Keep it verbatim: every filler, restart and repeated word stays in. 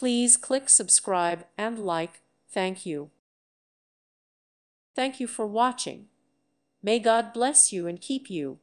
Please click subscribe and like. Thank you. Thank you for watching. May God bless you and keep you.